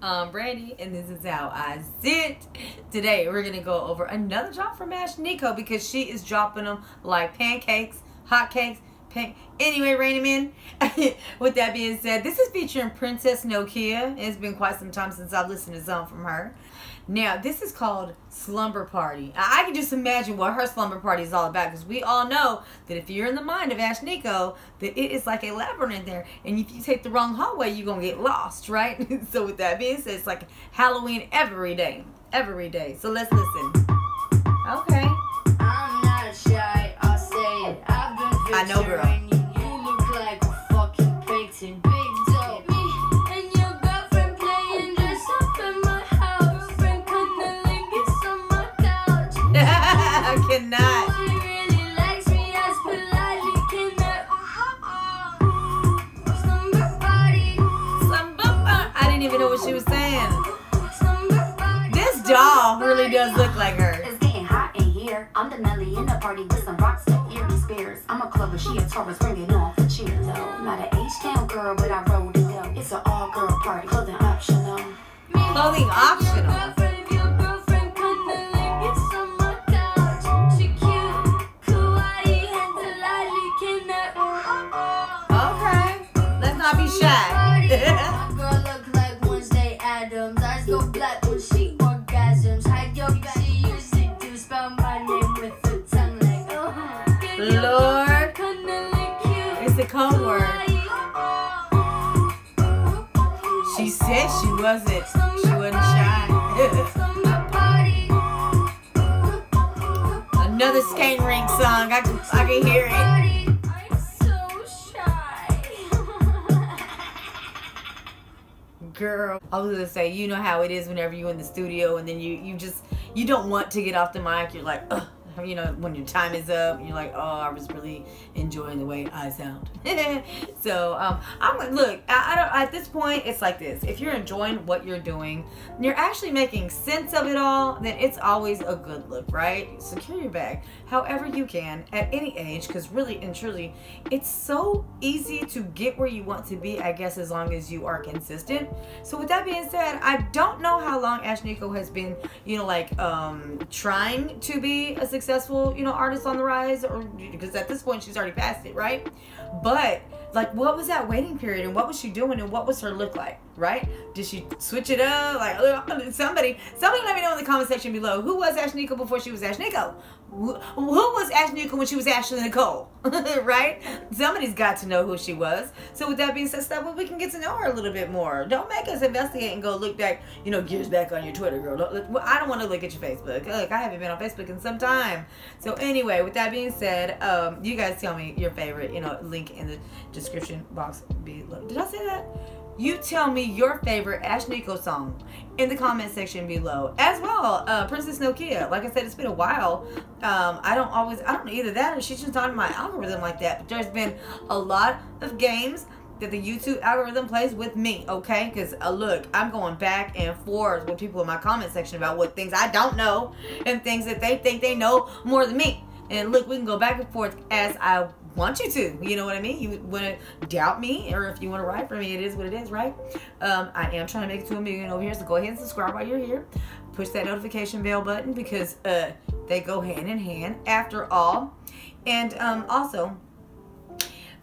Brandy, and this is How I See It. Today we're gonna go over another drop from Ashnikko because she is dropping them like pancakes, hotcakes. Anyway, Rainy Man. With that being said, this is featuring Princess Nokia. It's been quite some time since I've listened to some from her. Now, this is called Slumber Party. I can just imagine what her slumber party is all about, because we all know that if you're in the mind of Ashnikko, that it is like a labyrinth there. And if you take the wrong hallway, you're going to get lost, right? So with that being said, it's like Halloween every day. Every day. So let's listen. Okay. I'm not shy. I'll say it. I've been I know, girl. You look like a fucking painting. Big dope. Me and your girlfriend playing dress up in my house. Friend couldn't link it on my couch. I cannot. She really likes me as politely can that. Slumber party. Slumber party. I didn't even know what she was saying. Slumber party. This doll really does look like her. It's getting hot in here. I'm the Nelly in the party with some rocks. I'm a clubber, she a Taurus, bringing on for cheers. I'm not an H-town girl, but I roll it up. It's an all-girl party, clothing optional. Clothing optional. Your girlfriend couldn't link it on my couch. She cute, kawaii, and politely kidnapped. Okay, let's not be shy. My girl look like Wednesday Addams. Eyes go black when she orgasms. Hide your back. She used to do spell my name with her tongue like, oh. Lord, it's a code word. She said she wasn't shy. Another skating rink song. I can hear it. I'm so shy. Girl, I was gonna say, you know how it is whenever you're in the studio and then you don't want to get off the mic. You're like, ugh. You know, when your time is up, you're like, oh, I was really enjoying the way I sound. So, I don't, at this point, it's like this. If you're enjoying what you're doing, and you're actually making sense of it all, then it's always a good look, right? Secure your bag however you can at any age, because really and truly, it's so easy to get where you want to be, I guess, as long as you are consistent. So with that being said, I don't know how long Ashnikko has been, you know, like, trying to be a successful, you know, artist on the rise, or because at this point she's already past it, right? But like, what was that waiting period, and what was she doing, and what was her look like, right? Did she switch it up? Like, somebody let me know in the comment section below, who was Ashnikko before she was Ashnikko? Who was Ashnikko when she was Ashley Nicole? Right? Somebody's got to know who she was. So with that being said, well, we can get to know her a little bit more. Don't make us investigate and go look back, you know, gears back on your Twitter, girl. Well, I don't want to look at your Facebook. Look, I haven't been on Facebook in some time. So anyway, with that being said, you guys tell me your favorite, you know, link in the description box below. Did I say that? You tell me your favorite Ashnikko song in the comment section below. As well, Princess Nokia. Like I said, it's been a while. I don't either that, or she's just not in my algorithm like that. But there's been a lot of games that the YouTube algorithm plays with me, okay? Because, look, I'm going back and forth with people in my comment section about what things I don't know and things that they think they know more than me. And look, we can go back and forth as I want you to, you know what I mean? You want to doubt me, or if you want to write for me, it is what it is, right? I am trying to make it to 1 million over here, so go ahead and subscribe while you're here. Push that notification bell button, because they go hand in hand after all. And also,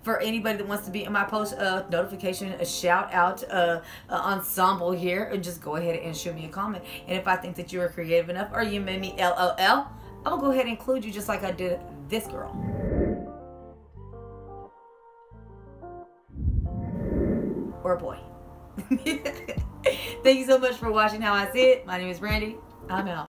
for anybody that wants to be in my post notification, a shout out ensemble here, and just go ahead and shoot me a comment. And if I think that you are creative enough, or you made me LOL, I'm gonna go ahead and include you, just like I did this girl. Or a boy. Thank you so much for watching How I See It. My name is Brandy. I'm out.